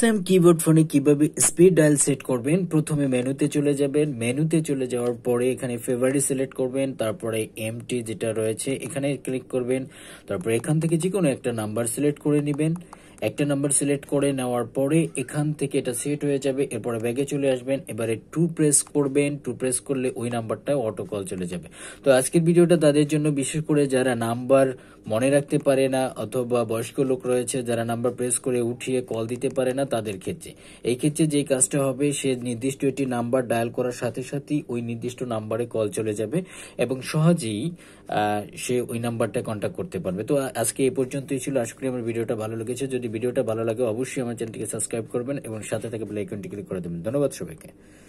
SM keyboard ফোনে কিভাবে speed dial set করবেন। প্রথমে মেনুতে চলে যাবেন, মেনুতে চলে যাওয়ার পরে এখানে ফেভারিট সিলেক্ট করবেন, তারপরে এমটি যেটা রয়েছে এখানে ক্লিক করবেন, তারপরে এখান থেকে যে কোনো একটা নাম্বার সিলেক্ট করে নেবেন। একটা নাম্বার সিলেক্ট করে নেওয়ার পরে এখান থেকে এটা সেট হয়ে যাবে। এরপরে ব্যাগে চলে আসবেন, এবারে 2 প্রেস করবেন, 2 প্রেস করলে ওই নাম্বারটা অটো কল চলে যাবে। তো আজকের ভিডিওটা তাদের জন্য বিশেষ করে যারা নাম্বার মনে রাখতে পারে না অথবা বয়স্ক লোক রয়েছে যারা নাম্বার প্রেস করে উঠিয়ে কল দিতে পারে না তাদের ক্ষেত্রে। এই ক্ষেত্রে যে কাজটা হবে, সে নির্দিষ্ট একটি নাম্বার ডায়াল করার সাথে সাথেই ওই নির্দিষ্ট নাম্বারে কল চলে যাবে এবং সহজেই সে ওই নাম্বারটা কন্ট্যাক্ট করতে পারবে। তো আজকে এই পর্যন্তই ছিল। আশা করি আমার ভিডিওটা ভালো লেগেছে। যদি ভিডিওটা ভালো লাগে অবশ্যই আমার চ্যানেলটিকে সাবস্ক্রাইব করবেন এবং সাথে থেকে বেল আইকনটি ক্লিক করে দেবেন। ধন্যবাদ সবাইকে।